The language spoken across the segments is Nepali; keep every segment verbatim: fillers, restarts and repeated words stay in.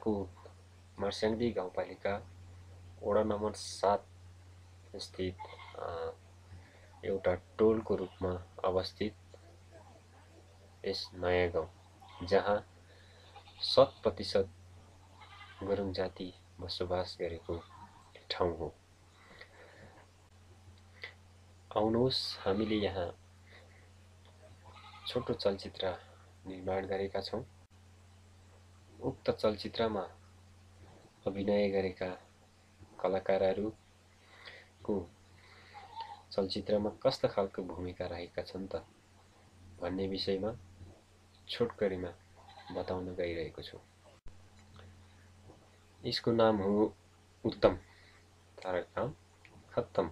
को मर्स्याङदी गाउँपालिका वडा नम्बर सात स्थित एउटा टोलको रूपमा अवस्थित यस नयाँ गाउँ जहाँ शत प्रतिशत गुरुङ जाति बसोबास गरेको ठाउँ हो। आउनुहोस् हामीले यहाँ छोटो चलचित्र निर्माण गरेका छौं। उक्त चलचित्रमा अभिनय गरेका कलाकारहरुको चलचित्रमा कस्ता खालको भूमिका रहेका छन् त भन्ने विषयमा छोटकरीमा बताउन गइरहेको छु। यसको नाम हो उत्तम तारकराम खत्तम।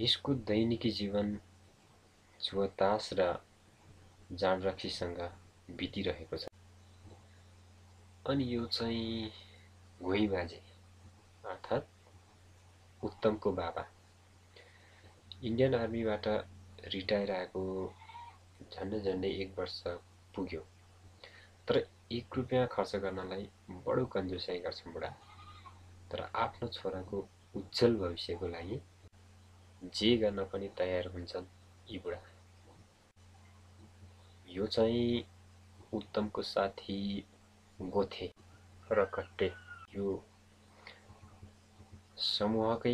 यसको दैनिकी जीवन जुवतास र जाडरक्सीसँग बितिरहेको छ। अनि यो चाहिँ घोइबाजे अर्थात् उत्तमको बाबा इन्डियन आर्मीबाट रिटायर आएको झन्डै झन्डै एक वर्ष पुग्यो, तर एक रुपियाँ खर्च गर्नलाई बडो कन्जुसाइ गर्छन् बुढा। तर आफ्नो छोराको उज्जवल भविष्यको लागि जे गर्न पनि तयार हुन्छन् यी बुढा। यो चाहिँ उत्तमको साथी गोथे र कट्टे, यो समूहकै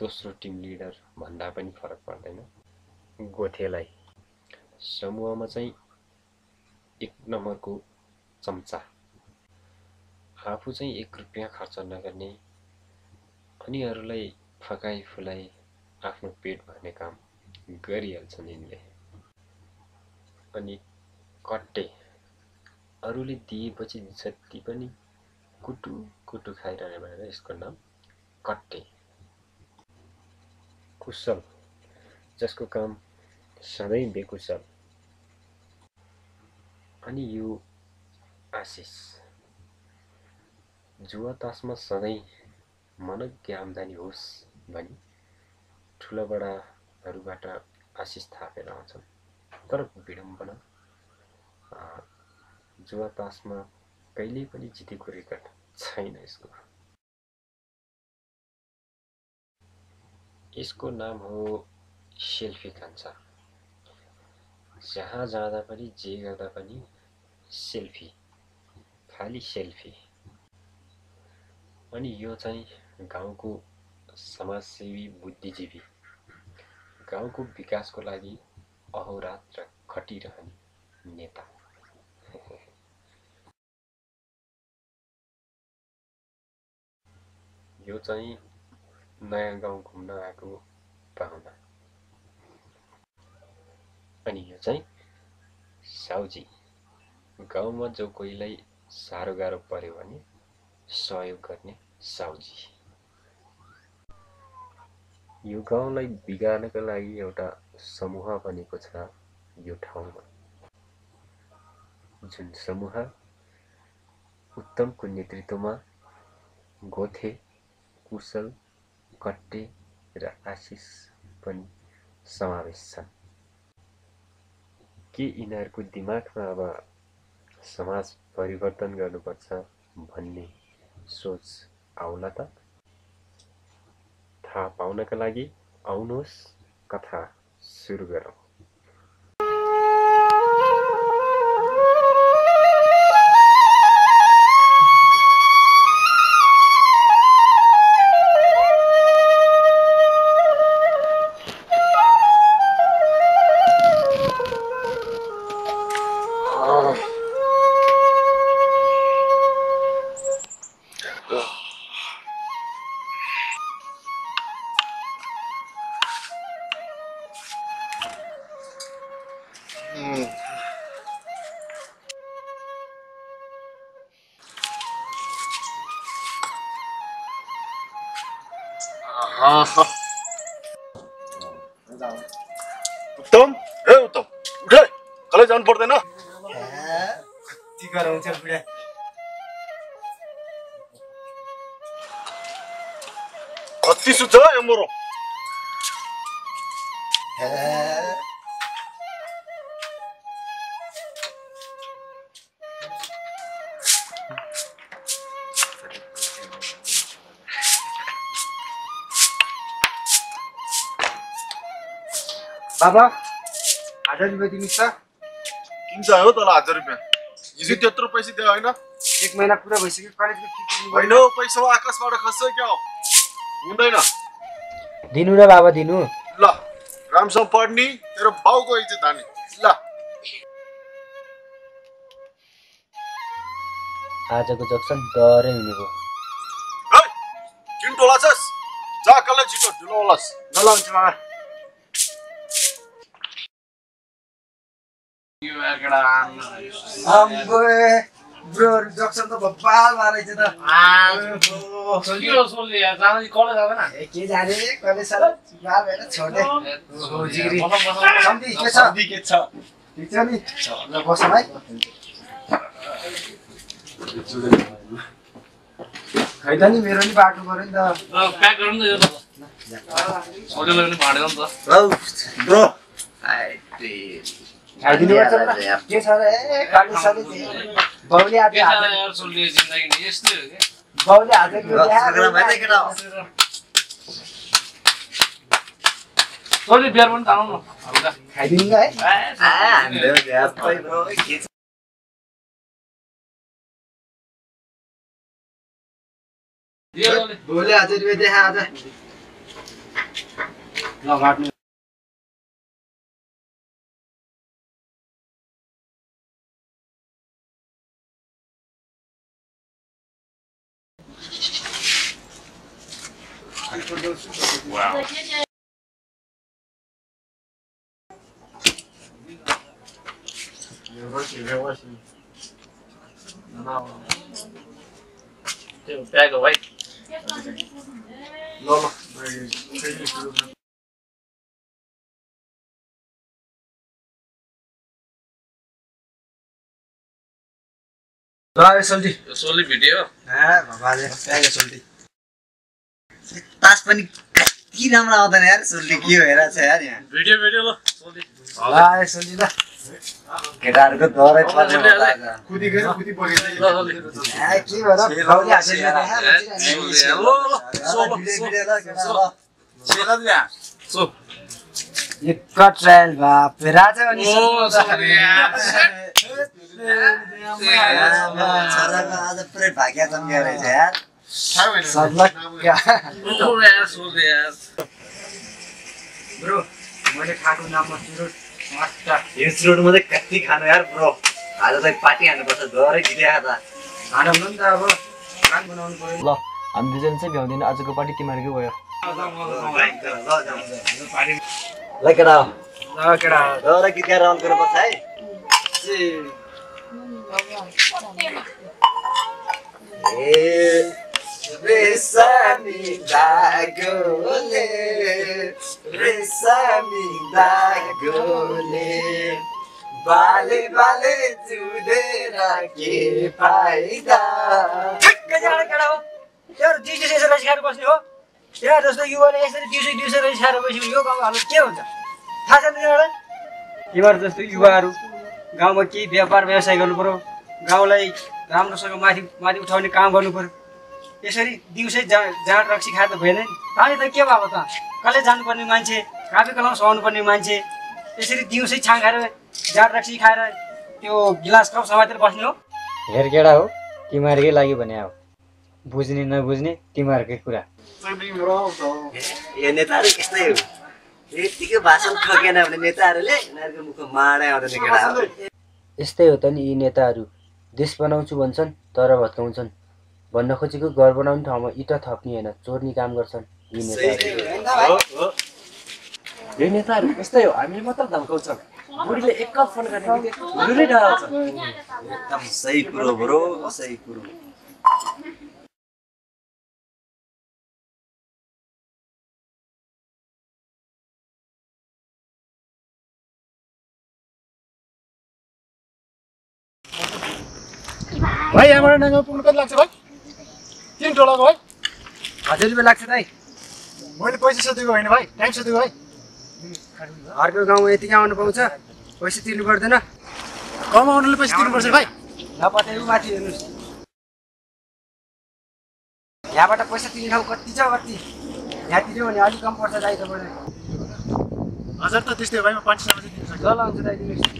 दोस्रो टिम लिडर भन्दा पनि फरक पर्दैन। गोथेलाई समूहमा चाहिँ एक नम्बरको चम्चा, आफू चाहिँ एक रुपियाँ खर्च नगर्ने अनि अरूलाई फकाई फुलाई आफ्नो पेट भर्ने काम गरिहाल्छन् यिनले। अनि कट्टे अरूले दिएपछि जति पनि कुटु कुटु खाइरहने भनेर यसको नाम कट्टे। कुशल जसको काम सधैँ बेकुशल। अनि यो आशिष जुवा तासमा सधैँ मनज्ञ आम्दानी होस् भनी ठुला बडाहरूबाट आशिष थापेर आउँछन्, तर विडम्बना जुवा तासमा कहिले पनि जितेको रेकर्ड छैन यसको। यसको नाम हो सेल्फी कान्छा। जहाँ जाँदा पनि जे गर्दा पनि सेल्फी, खाली सेल्फी। अनि यो चाहिँ गाउँको समाजसेवी बुद्धिजीवी, गाउँको विकासको लागि अहोरात र खटिरहने नेता। यो चाहिँ नयाँ गाउँ घुम्न आएको पाहुना। अनि यो चाहिँ साउजी, गाउँमा जो कोहीलाई साह्रो गाह्रो पर्यो भने सहयोग गर्ने साउजी। यो गाउँलाई बिगार्नका लागि एउटा समूह बनेको छ यो ठाउँमा, जुन समूह उत्तमको नेतृत्वमा गोथे, कुशल, कट्टे र आशिष पनि समावेश छन्। के यिनीहरूको दिमागमा अब समाज परिवर्तन गर्नुपर्छ भन्ने सोच आउला त? थाहा पाउनका लागि आउनुहोस्, कथा सुरु गरौँ। उत्तम हे उत्तम उठ, कलेज जानु पर्दैन। कति गराउँछ बुढा। कति सुत्छ यो मोरो। बाबा हजार रुपये दिमिस्ता किंचा हो तला हजार रुपये इसी तेत्रो पैसे दे हैन एक महिना पुरा भइसक्यो कलेज हैन पैसा आकाशबाट खस्छ के हो हुँदैन दिनु र बाबा दिनु ल रामसँग पढ्नी तेरो बाउको इज्जत हानि ल आजको जक्सन डरै हुने भो है किन टोलाछस जा कलेज छिटो ढिलो होलास नलाउँछ मामा Ambe, bro, Jackson to Bhopal, marriage to. Ah, bro. Soldier, soldier. Jaana college aave na. Kya jaane? College sala. Baal beta chhote. Soldier. Samdi ke sa. Samdi ke sa. Dikha ni. Na boss hai. Kya jaani? Mere ni baat karo na. Pack karo na jara. Soldier log ni baat karo na. Bro. I did. Adini वर्ष में ये सारे काली सारी बावली आते हैं यार यार सुन लिए जिंदगी नहीं इसलिए हो गया बावली आते हैं क्यों यार अगर मैं देख रहा हूँ तो ये बियर बन तानों ना आदिनी का है हाँ अंदर बियर कोई कोई ये बावली आते हैं बेटे हाँ आते लगाते Wow. Bag away. Bye, Soldi. Soldi video. Ah, bye, Soldi. Task pani kati ramra aata na yaar soldi ke bhayera cha yaar yahan video video lo soldi la soldi da kedar ko dorai parne khudi gari khudi bagera la ki bhara khawli hase yaar lo so video la so chela dia so ekka trial ba pera cha ani so sare yaar chara ka aaj pure bhagya samjha re cha yaar Sad luck, yeah. Oh yes, oh yes. Bro, मुझे खाटू नाम मसूर मस्ता। इस रोड मुझे कत्ती खाना यार bro। आज तो एक पार्टी आने पर तो दौरे गिरे हैं ता। खाना बन रहा है bro। खान बनाऊँ बोले। लो, हम डिज़ाइन से बिहार दिन आज को पार्टी की मर्गी हुई है। लग रहा है। लग रहा है। दौरे कितने राउंड करो बस है? जी। Resami da gole, resami da gole, bale bale judera ke paida. क्या जान कर रहा हो? यार दूसरे दूसरे राजस्थान को सुनियो। यार दोस्तों युवा ने ऐसे दूसरे दूसरे राजस्थान को सुनियो काम आलू क्या होता? था समझने वाला? युवा दोस्तों युवा आरु गांव में की व्यापार व्यवसाय करने पड़ो, गांव लाइक राम दोस्तों को माथी माथी उठाने काम करने पड़ो। यसरी दिउँसै जाँड रक्सी खाए त भएन नि ताले त के भयो त कलेज जानु पर्ने मान्छे काफी कलम सहनु पर्ने मान्छे यसरी दिउँसै छाङ खाएर जाँड रक्सी खाएर त्यो गिलास कप समातेर बस्नु हो हेर केडा हो तिमीहरुकै लागि भने हो बुझ्ने नबुझ्ने तिमीहरुकै कुरा यो नेताहरु त्यस्तै हो यतिकै भाषण ठोकेन भने नेताहरुले उनीहरुको मुखमा माडै आउँदैन केडा हो त्यस्तै हो त नि यी नेताहरु देश बनाउँछु भन्छन् तर भत्काउँछन् भन्न खोजेको घर बनाउने ठाउँमा इटा थप्निएन चोर्नी काम गर्छन् यी नेताहरू हो यी नेताहरू यस्तै हो हामीले मात्र धम्काउँछौँ बुढीले एकल फोन गर्ने बुढीले डराउँछ एकदम सही कुरो ब्रो सही कुरो भाइ हाम्रो नगाउँ पुग्न कति लाग्छ भाइ तीन टोला भाई हजार रुपये लगे भाई मैं पैसा सोचे होने भाई टाइम सोचे भाई अर्क गाँव ये आने पाँच पैसा तीर्न पर्दन कमा पैसा तीर्न पर्छ भाई नपते माथि हेन यहाँ पैसा तीर्ने ठाव कति कति यहाँ तीर्यो अलग कम पर्छ भाई तब Azarta deste vai, mas pode estar fazendo isso aqui. Dá lá, você daí de mexer.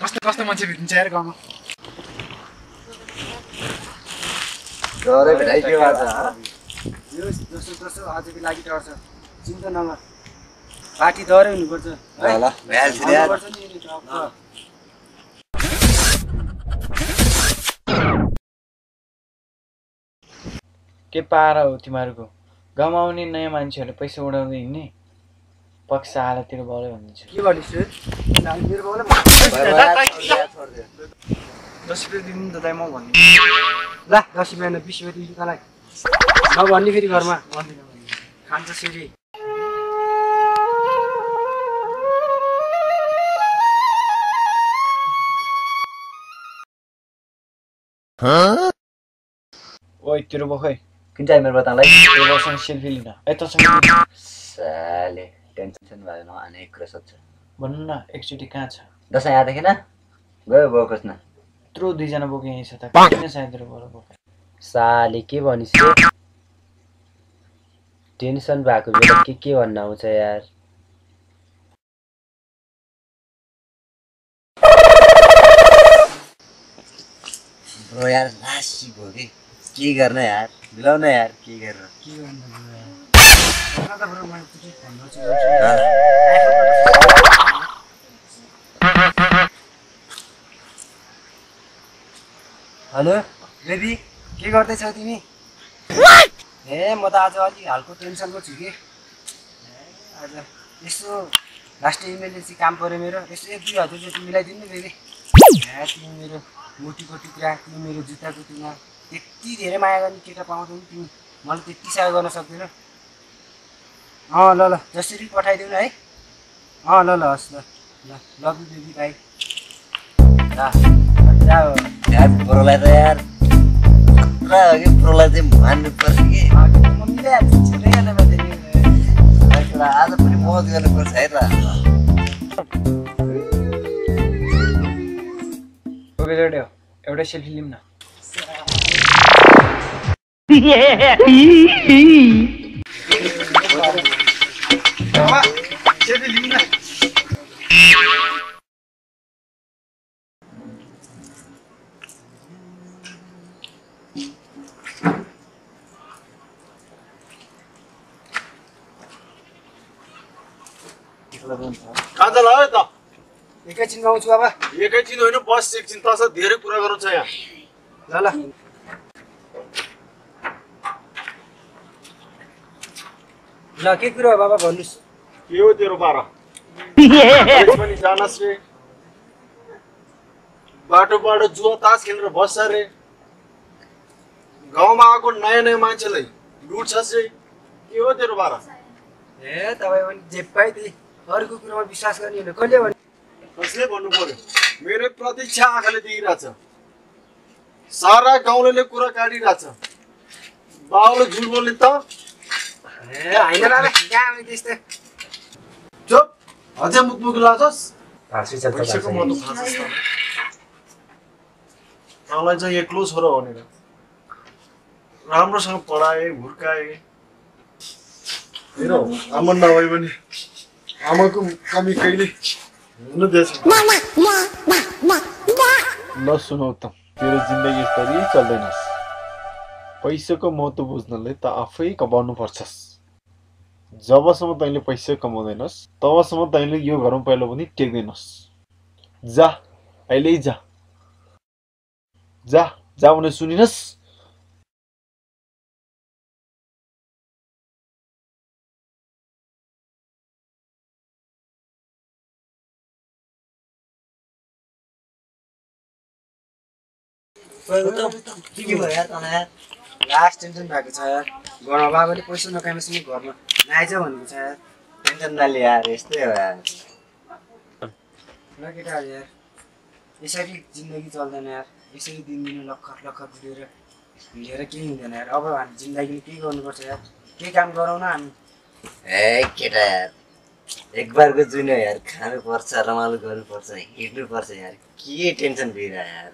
Costa, costa, mano, você não chega, calma. Agora é verdade que vai dar. Eu, eu sou doce, hoje vi lá que trouxe. Cinco não lá. Party dora é universo. Vai lá. Vai ser é. के पारा हो तिमीहरुको गमाउने नयाँ मान्छेहरुले पैसा उडाउँदै हिँड्ने पक्ष हालतिर बोले भन्छु के भन्छु नाम मेरो बोले दस रुपैयाँ दिनु त दाइ म भन्ने ला दस रुपैयाँ बीस रुपैयाँ दिनु तलाई न भन्ने फेरि घरमा भन्दिन खान्छ सिरी ह ओइ तेरो बखै किन चाहिँ मेरो बतालाई यो वर्षमा सेल्फी लिन ए त साले टेन्सन भएन अनेक कुरा सच्च भन्नु न एकचोटी कहाँ छ दशैं याद देखिन गयो बकस न त्रो दुई जना बोके यही छ त किन चाहिँ तेरो बोल बक साले के भनिस टेन्सन भएको बेला के के भन्न आउँछ यार ब्रो यार लासी भोगे की करना यार बुलाओ ना यार की कर रहा की करना तो ब्रो मैं तुझे फोन कर हेलो बेबी के गर्दै छौ तिमी ए म त आज अलि हालको टेन्सनमा छु के आज यसो लास्ट इमर्जेन्सी काम पर्यो मेरो यसो एक दुई हजार जति मिलाइदिनु बेबी ए तिमी मेरो मोटीको टुक्रा तिमी मेरो जुत्ताको टुक्रा त्यति धेरै माया गर्ने केटा पाउँदैन तिमी मलाई त्यति साह्रो गर्न सक्दैन अ ल ल जसरी पठाइदिउ है अ ल ल हस् ल ल लभ यु बेबी बाइ ला जा यार ब्रोलाई त यार पुरा के ब्रोलाई चाहिँ मान्नु पर्छ के मम्मीले आज छिटै गर्न भन्दै नि हैला आज पनि मौज गर्न पर्छ है त ओके जड्यो एउटा सेल्फी लिम न कान्छ ल है त एकैछिन गाउँछु बाबा एकैछिन हैन बस एकछिन तस धेरै कुरा गर्नु छ यहाँ ल ल ल के कुरा हो बाबा भन्नुस् के हो तेरो बारा पनि जानस् रे बाटो बाटो जुवा तास खेलेर बस्छ रे गाउँमा आको नयाँ नयाँ मान्छेलाई लुट्छस् रे के हो तेरो बारा ए तपाई पनि जेपाई ती अरुको कुरामा विश्वास गर्ने हैन कहिले भन्नु कसले भन्नु पर्यो मेरो प्रतीक्षा आँखाले देखिराछ सारा गाउँले कुरा काटिराछ बाउले झुल बोल्ने त ए हैन र गामे त्यस्तो चुप अझै मुख मुख लाजस भाषी चल्छ भाषीको म त खासस त मलाई चाहिँ एक्लो छोरो भनेर राम्रोसँग पढाए हुर्काए हेरो आमा नभए पनि आमाको कमी कहिले हुन देछ नसुनौ त मेरो जिन्दगी यसरी चल्दैन पैसाको महत्व बुझ्नले त आफै कमाउनु पर्छस् जबसम्म तैले पैसा कमाउँदैनस् तबसम्म तैले यो घरमा पहिलो पनि टेक्दैनस् जा अहिले जा जा जा भने सुनिनस् के भयो यार तना यार लास्ट टेन्सन भएको छ यार घरमा बाबाले पैसा नकामेसम्म घरमा नआइज भन्नु छ यार टेन्सन नले यार यस्तै हो यार नकेटा यार यसरी जिन्दगी चल्दैन यार यसरी दिनदिन लखर लखर गुडेर हिँडेर के हुँदैन यार अब हामी जिन्दगीमा के गर्नुपर्छ यार के काम गरौँ न हामी ए केटा यार एकबारको जुन यार खानु पर्छ रमाइलो गर्नु पर्छ हिँड्नु पर्छ यार के टेन्सन भइरा यार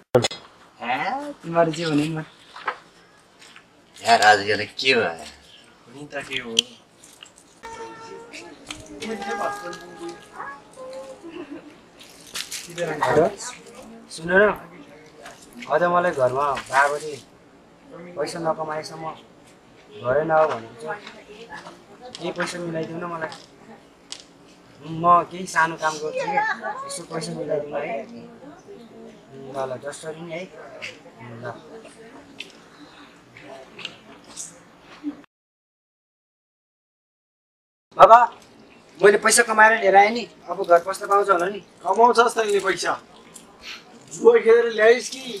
तिम्रो जे भने नि म यार आज ये लड़की क्यों है? नीता क्यों? सुनो ना, आज हमारे घर में बाहर बड़ी पैसा ना कमाए समा, घरे ना हो बने, ये पैसा मिलाए तो ना माला, माँ की सानु काम करती है, इसको पैसा मिलाए तो ना, माला दस रुपये नहीं है, बाबा, मुझे पैसा कमाने ले रहा है नहीं, अब घर पास तो पाऊँ जाना नहीं, कमाऊँ सास तक नहीं पैसा, वो एक इधर लाइस की,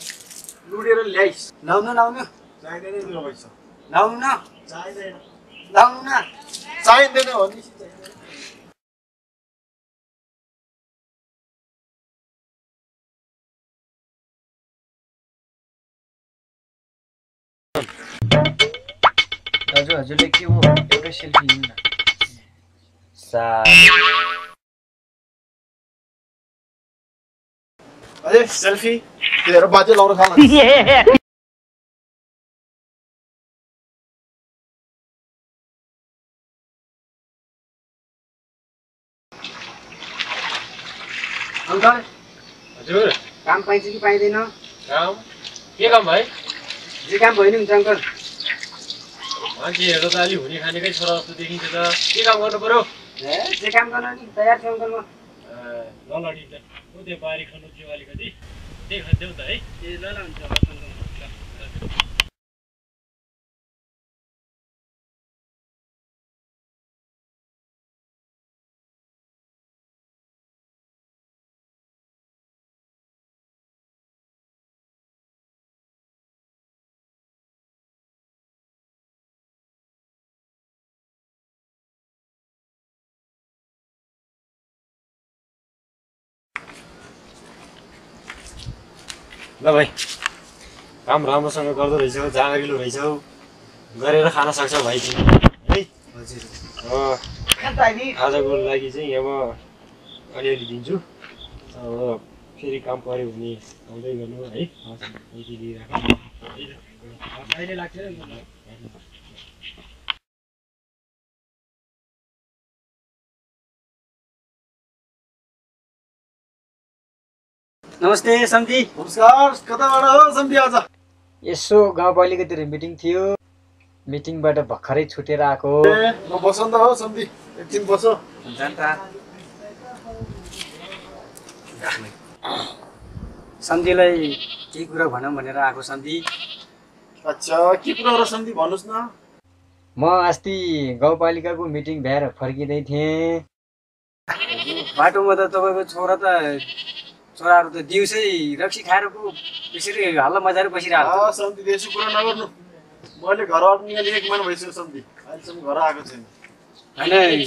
लूटे इधर लाइस, लाऊँ ना लाऊँ ना, चाय देने दो पैसा, लाऊँ ना, चाय देना, लाऊँ ना, चाय देना होनी चाहिए, ताज़ा जो लेके वो एक शेल्फी नहीं ना अरे सेल्फी तेरा बाजे लाऊं रखा है अंकल हजुर काम पाइन्छ कि पाइदैन काम के काम भाइ जे काम भयो नि हुन्छ अंकल मान्छेहरु त अलि हुने खानेकै छोरा जस्तो देखिन्छ त के काम गर्नु पर्यो जे काम गर्न नि तयार छु अङ्कल म ल लडी त उते बारी खनु के अलिकति त्यही खदेउ त है ए ल ल हुन्छ अङ्कल ल भाइ काम राम्रोसँग गर्दै रहिसौ जागिरलो रहिसौ गरेर खान सक्छौ भाइ तिमी है हजुर हो अनि आजको लागि चाहिँ अब अलिअलि दिन्छु अब फेरि काम पर्यो भने आउँदै गर्नु है यति दिइराख्नु अहिले लाग्छ नमस्ते सम्धी नमस्कार कताबाट हो सम्धी आज यसो गाउँपालिकातिर मिटिङ थियो मिटिङबाट भर्खरै छुटेर आको म बसन्त हो सम्धी एकछिन बसो जान त सम्धीलाई के कुरा भनौं भनेर आको सम्धी अच्छा के कुरा हो सम्धी भन्नुस् न म अस्ति गाउँपालिकाको मिटिङ भएर फर्किदै थिएँ बाटोमा त तपाईको छोरा त छोराहरु त दिउँसै रक्सी खाएर को यसरी हल्ला मजाले बसिराछ अ सम्धी देशु कुरा नगर्नु मैले घर आउन निकाले एक महिना भइसक्यो सम्धी अहिलेसम्म घर आएको छैन हैन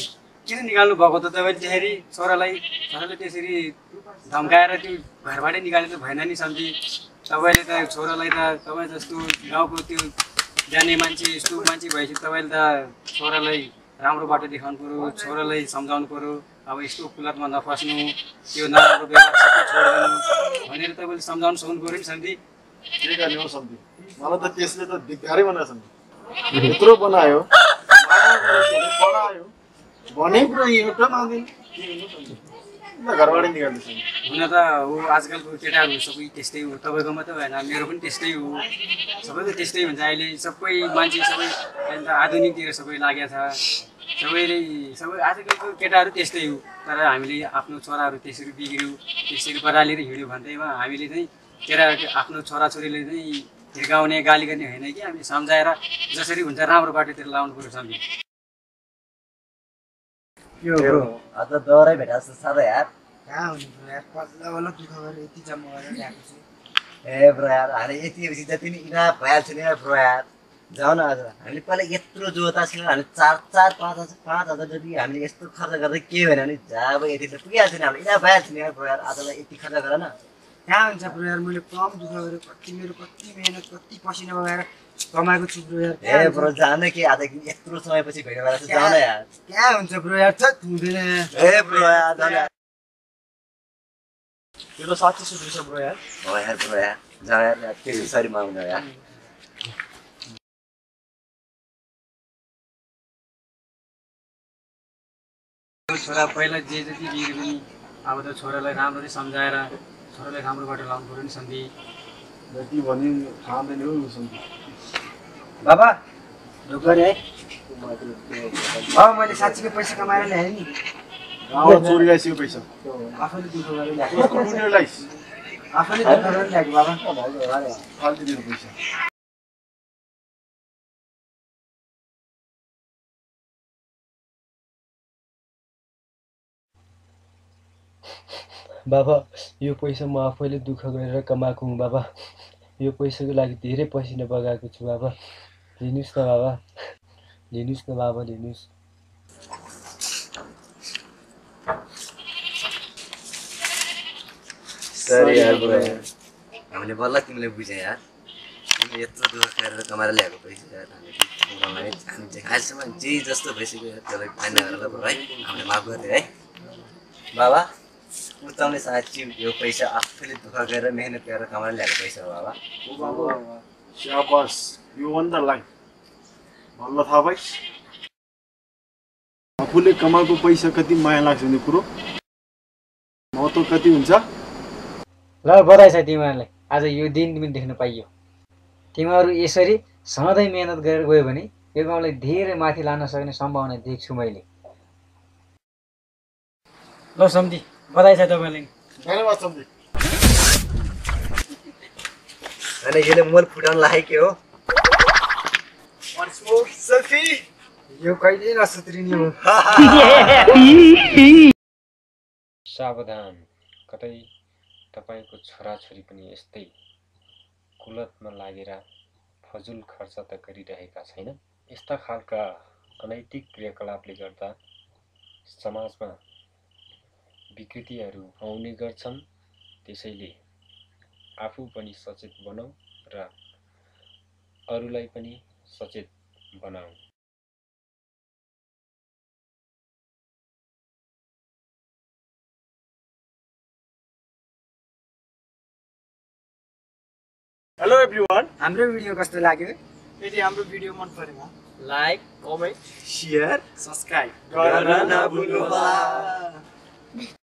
किन निकाल्नु भएको त तपाईले त्यसरी छोरालाई छोराले त्यसरी धम्काएर त्यो घरबाट निकाल्नु त भएन नि सम्धी तपाईले त छोरालाई त तपाई जस्तो गाउँको त्यो जाने मान्छे यस्तो मान्छे भएपछि तपाईले त छोरालाई राम्रो बाटो देखाउनु पर्यो छोरालाई सम्झाउनु पर्यो अब यस्तो कुलतमा नफस्नु त्यो नराम्रो व्यवहार सबै छोड्दिनु भनेर तपाईले सम्झाउन सक्नु पर्यो नि सम्धी के गर्ने हो सम्धी मलाई त त्यसले त धिक्कारै बनायो सम्धी यत्रो बनायो पढायो भने पुरै एउटा मान्दैन के गर्नु सम्धी म घरबाट निकाल्नु सम्धी हुन त हो आजकलको केटाहरु सबै त्यस्तै हो तपाईको मात्र भएन मेरो पनि त्यस्तै हो सबैको त्यस्तै हुन्छ अहिले सबै मान्छे सबै अहिले त आधुनिकतिर सबै लागेछ सबैले सबै आजकलको केटाहरु त्यस्तै हो तर हामीले आफ्नो छोराहरु त्यसरी बिग्रियो त्यसरी बरालेर हिड्यो भन्दैमा हामीले चाहिँ केटा आफ्नो छोराछोरीले चाहिँ हिर्काउने गाली गर्ने हैन कि हामीले सम्झाएर जसरी हुन्छ राम्रो बाटोतिर लाउनु पर्यो सम्झी यो ब्रो आज दौरै भेटास सादा यार कहाँ हुनु ब्रो यार पल्ला वाला दुख गरेर यति जम्मा गरेर ल्याएको छु ए ब्रो यार अरे यति बेसी जति नि इना भइहाल्छ नि ब्रो यार जाउन आज हामीले पहिले यत्रो जोतासिन हामी चार चार पाँच हजार पाँच हजार जति हामीले यस्तो खर्च गर्दै के भएन नि जाब यति त पुगिहाल्छ नि हामीले इना भइहाल्छ नि ब्रो यार आजलाई यति खर्च गर न कहाँ हुन्छ ब्रो यार मैले कम दुख गरेर कति मेरो कति मेहनत कति पसिना बगाएर कमाएको छु ब्रो यार ए ब्रो जान के आज यत्रो समयपछि भेट भएर जाउन यार क्या हुन्छ ब्रो यार छट हुँदैन ए ब्रो यार जान यो साथी सुधुस ब्रो यार हो यार ब्रो यार जान यार के सरी माग्नु यार छोरा पहिला जे जति बिग्रियो नि अब त छोरालाई राम्ररी सम्झाएर छोरालाई राम्रो बाटो लाउनु पर्यो नि सन्धि जति भने थाम्दैन हो सन्धि बाबा ढोकरी है म मैले साच्चीको पैसा कमाएर ल्याए नि गाउँ चोरी लाइसक्यो पैसा आफैले दुखो गरेर ल्याएको कुनै लाइस आफैले दुखो गरेर ल्याएको बाबा फाल्टु दिनु पैसा बाबा यो पैसा म आफैले दुःख गरेर कमाएको हुँ बाबा यो पैसाको लागि धेरै पसिना बगाएको छु बाबा लिनुस् न बाबा लिनुस् न बाबा लिनुस् सरी यार बुढा हामीले बल्ल तिमीले बुझे यार तिमीले यत्रो दुःख गरेर कमाएर ल्याएको पैसा यार हामीले हामीले खासमा जे जस्तो भइसक्यो त्यसलाई फाइना गरेर बुढा है हामीले माफ गर्दै है बाबा उताउने साच्ची यो पैसा आफैले दुखा गरेर मेहनत गरेर कमाएर ल्याएको पैसा हो बाबा ओ बाबु शाबाश यु वन द लाइफ भन्न थाहा भई आफूले कमाएको पैसा कति माया लाग्छ नि कुरो महत्व कति हुन्छ ल बधाई छ तिमीहरुलाई आज यो दिन पनि देख्न पाइयो तिमीहरु यसरी सधैं मेहनत गरेर गयो भने यो गाउँलाई धेरै माथि लान सक्ने सम्भावना देख्छु मैले ल सम्झी बधाई छ तपाईले धन्यवाद सम्झी अनि यसले मोल फुटाउन लायकै हो वन्स मोर सेल्फी यो कहिले नसुत्रिने हो सावधान कतै तपाईको छोराछोरी पनि यस्तै कुलतमा लागेर फजुल खर्च त गरिरहेका छैन यस्ता खालका अनैतिक क्रियाकलापले गर्दा समाजमा विकृतिहरु आउने गर्छन् त्यसैले आफू पनि सचेत बनौ र अरूलाई पनि सचेत बनाऊ हेलो एभ्रीवन हाम्रो भिडियो कस्तो लाग्यो यदि हाम्रो भिडियो मन परेमा लाइक कमेन्ट शेयर सब्स्क्राइब गर्न नभुल्नुहोला।